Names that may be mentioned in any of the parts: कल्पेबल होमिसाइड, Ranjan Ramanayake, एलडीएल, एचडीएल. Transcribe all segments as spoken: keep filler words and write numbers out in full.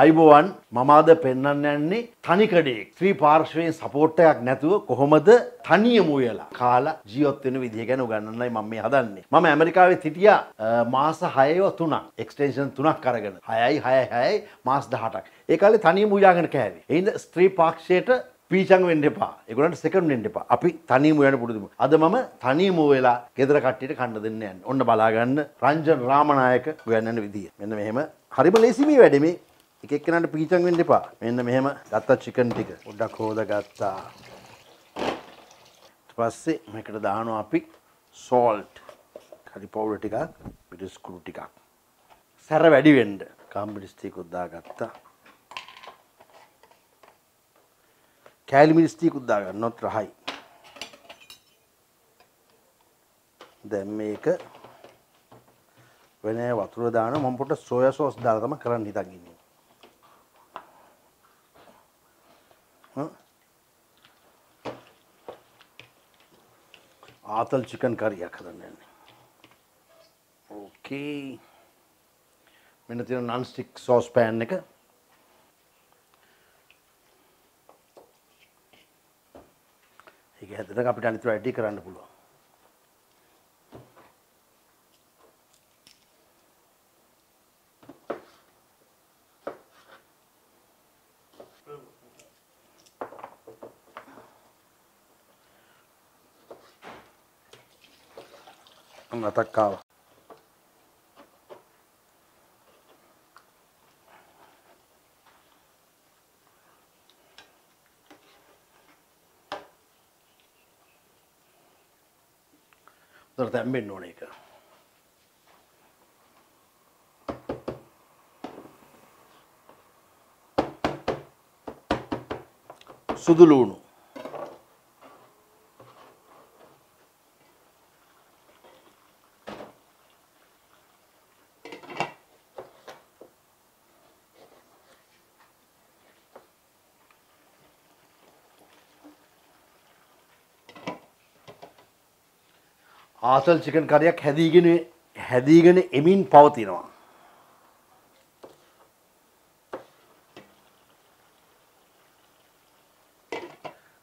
අයිබෝවන් මම අද පෙන්වන්න යන්නේ තනි කඩේක් ශ්‍රී පාර්ශවයෙන් සපෝට් එකක් නැතුව කොහොමද තනියම උයලා කාලා ජීවත් වෙන විදිය ගැන උගන්වන්නයි මම මේ හදන්නේ. මම ඇමරිකාවේ සිටියා මාස හයව තුනක් එක්ස්ටෙන්ෂන් තුනක් අරගෙන හයයි හයයි හයයි මාස දහඅටක්. ඒ කාලේ තනියම උයාගෙන කෑවේ. එහෙනම් ස්ත්‍රී පාක්ෂයට පීචංග වෙන්න එපා. ඒගොල්ලන්ට සෙකන්ඩ් වෙන්න එපා. අපි තනියම උයන්න පුරුදුම. අද මම තනියම වෙලා ගෙදර කට්ටියට කන්න දෙන්න යන්නේ. ඔන්න බලා ගන්න රංජන් රාමනායක උයන්නන විදිය. මෙන්න මෙහෙම හරිම ලේසි මේ වැඩේ මේ एक एक नाट पीचंग में डिपा मैंने मेहम गत्ता चिकन टिक उड़ा खोदा गत्ता तपस्से मैं कट दानो आपी सॉल्ट खाली पाउडर टिका बिटस स्क्रू टिका सारा वैडी वेंड काम बिटस टिक उड़ा गत्ता कैल बिटस टिक उड़ा गर नोट रहाई दें में एक वैने वातुर दानो हम पोटा सोया सॉस डालता मैं करन ही तागी आतल चिकन करी ओके मैंने तेरा नॉन स्टिक सॉस पैन ने का ठीक है तेरा काफी टाइम तो रेडी कराने पुलो तक्का दरदम्बे नोने का सुदुलूनु आसल चिकन कार्याक हैदीगन हैदीगन एमीन पावती ना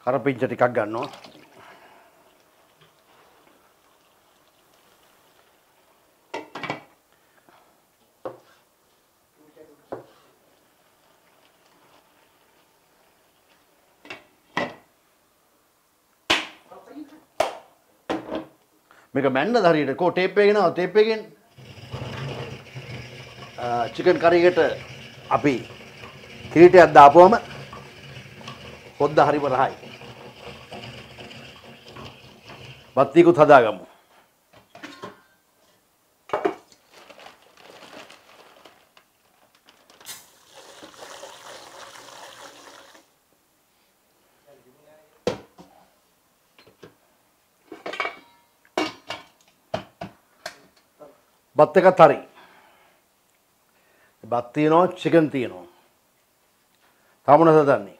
करपिंच टिकक गन्नो मेरे मैंने धारी इट को टेप पे गिना हो टेप पे गिन चिकन करी के टे अभी क्रीटे अदापो हम खुद धारी पर हाई बत्ती को थदा गम बत्ते का थारी बत्तीनो चिकन तीनो थामुना सदानी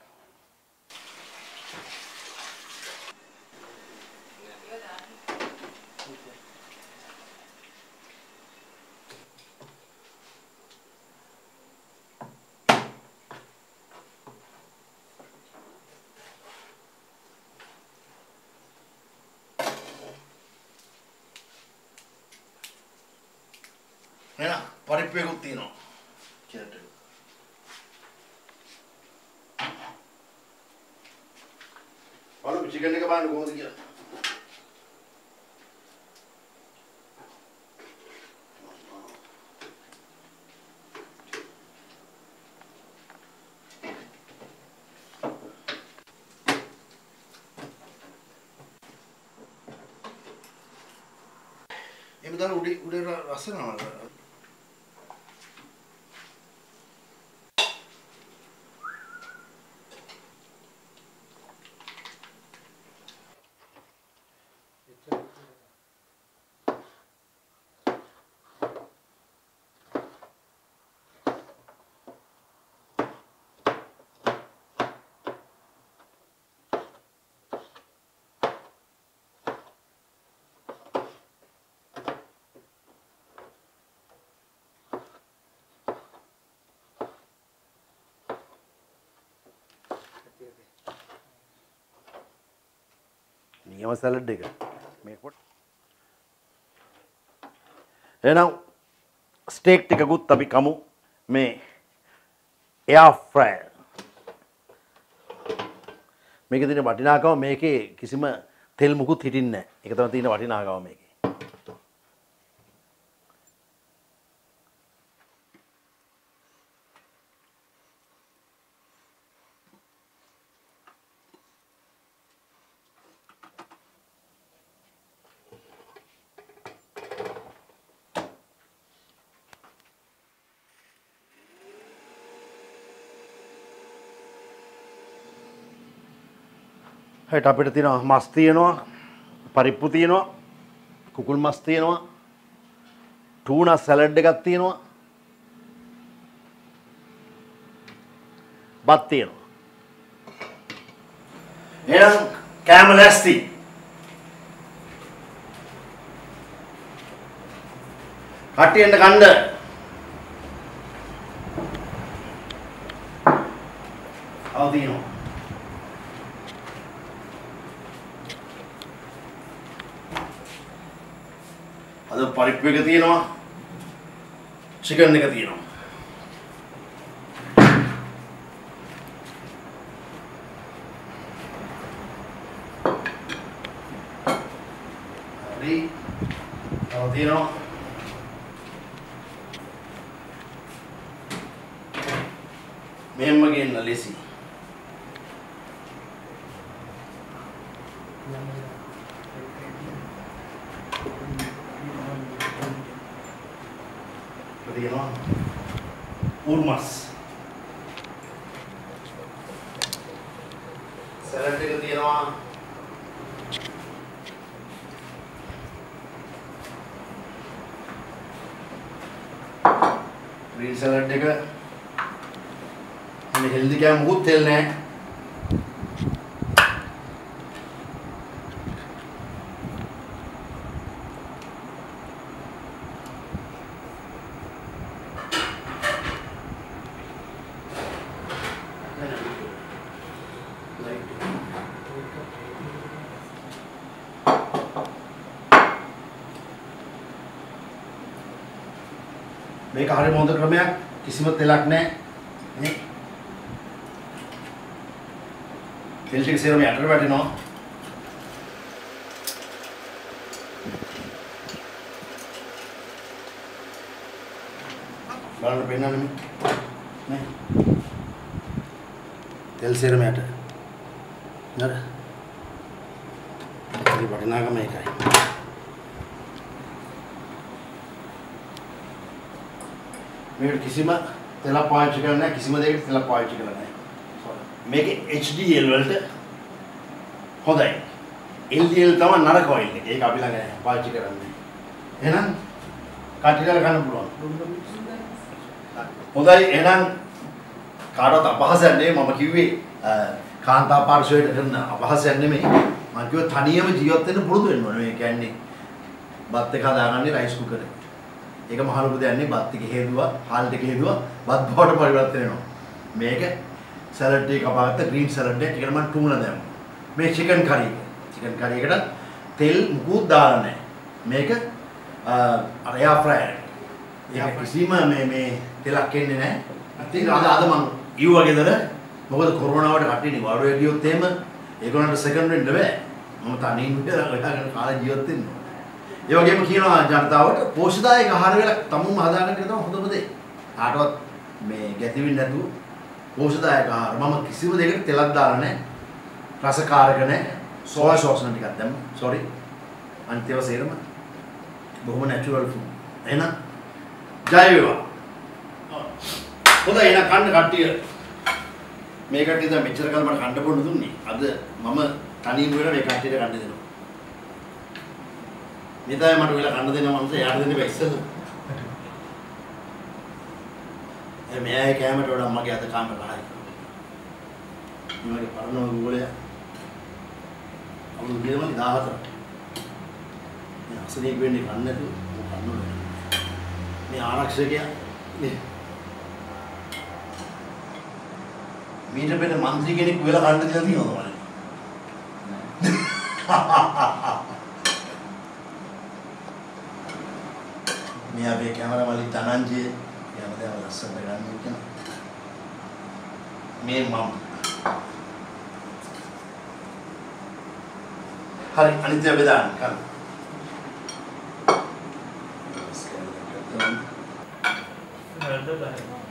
है ना परिप्पे को तीनों और चिकन के बाद गोंद किया इमदार उड़े उड़े रास्ते ना मारा නියම සලාඩ් එක මේ පොට් එහෙනම් ස්ටේක් ටිකකුත් අපි කමු මේ එයා ෆ්‍රයර් මේකේ තියෙන වටිනාකම මේකේ කිසිම තෙල් මුකුත් හිටින්නේ නැහැ. ඒක තමයි තියෙන වටිනාකම මේකේ. හයිට අපිට තියෙනවා මස් තියෙනවා පරිප්පු තියෙනවා කුකුල් මස් තියෙනවා ටූනා සලාඩ් එකක් තියෙනවා බත් තියෙනවා එහෙනම් කෑම ලෑස්ති කට්ටියෙන් කන්න අවදිනවා अद परिप्पु एक තියෙනවා चिकन एक තියෙනවා හරි තව තියෙනවා මෙහෙම ගේන්න ලෙසි उर्मस सलाद के दिए ना ग्रीन सलाद के हमें हेल्दी क्या बहुत तेल है මේක හරිය මොඳ ක්‍රමයක් කිසිම තෙලක් නැහැ නේ තෙල් ටික සේරම යටට වැටෙනවා බලන්න පේනවනේ නේ තෙල් සේරම යට නේද හරි වටිනාකම ඒකයි मेरे किसी में तेला पाँच चिकन है किसी में देख तेला पाँच चिकन है मेरे एचडीएल वाले होता है एलडीएल तो हमारे नरक ऑयल है एक आप ही लगाए पाँच चिकन में है ना काटने का खाना पुराना होता है है ना कारो तो बाहर से अंडे मामा क्यों भी खाना पार्श्व इधर ना बाहर से अंडे में मां क्यों थानिया में जीवते हैं ना बुरा तो इन्होंने क एक महालुपुदाने बात ती के हेदुआ हाल ती के हेदुआ बात बहुत परिवर्तन है ना मैं क्या सलाद टी कबाब तक ग्रीन सलाद टी चिकन मान टूना दें मैं चिकन करी चिकन करी के बाद तेल मुकुट डालने मैं क्या अरे या फ्राई या किसी में मैं मैं तेल आके नहीं ना तेल आधा आधा मांग यू आगे दर है मगर तो कोरोना वाले घाटी नहीं वालों एक यो तेम एक और ना सेकंड में डबे हम तानी नहीं ये वाक्य में किया ना जानता हो तो पोषिता एक आहार वेला तम्मू महादान करता हूँ खुद बदे आठ बात मैं कहती भी नहीं तू पोषिता एक आहार मामा किसी को देकर तेलक दाल ने रसकार करने सोया सॉस नहीं करते हम सॉरी अंतिम सेर में बहुत नेचुरल फूड है ना जाए भी वाह खुद है ना खाने काटती है मैं काटती था मिचर का मर खाने पर नहीं अब मामा तानी मुझे मैं काटती था खाने देना निताय मटो वेला खाना देना मानते यार देने पैसे तो ये मैं ये क्या मटो वाला अम्मा क्या तो काम कर रहा है ये मेरे पार्नो में बोले अब उनके मन दाह था ये असली एक बेंडी खाने तो वो खाने लगे ये आरक्षण क्या ये मेरे पे तो मानसी के लिए कोई ला खाने चलती हो तो माने मियाँ बे कैमरा मालिक धनंजय या मध्य वाला धनंजय क्या मैं माम हर अनित्य विदान कर इसके अंदर करते हैं।